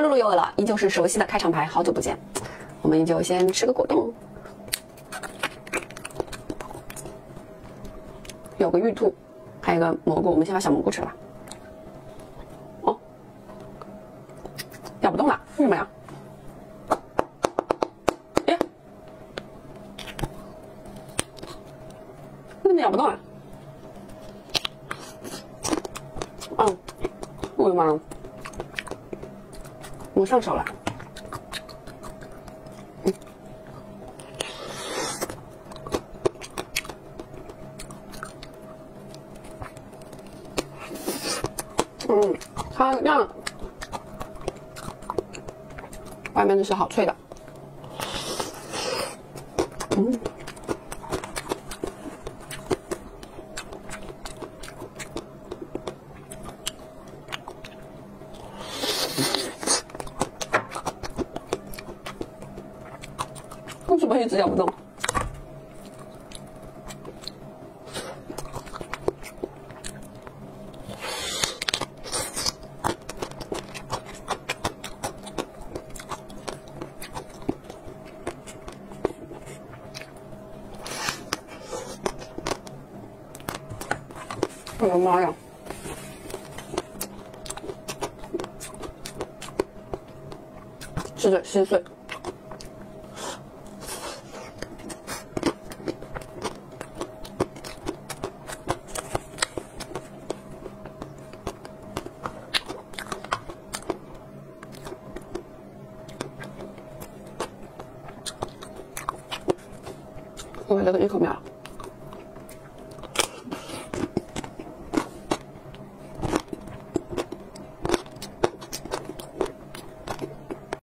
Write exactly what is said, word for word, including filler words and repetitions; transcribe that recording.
喽，露露又饿了，依旧是熟悉的开场白，好久不见，我们就先吃个果冻，有个玉兔，还有个蘑菇，我们先把小蘑菇吃了。哦，咬不动了，为什么呀？ 咬不动了，嗯，我的妈，我上手了，嗯，嗯，它让外面的是好脆的，嗯。 为什么一直咬不动？我的妈呀！ 是的，心碎。我来了一口苗。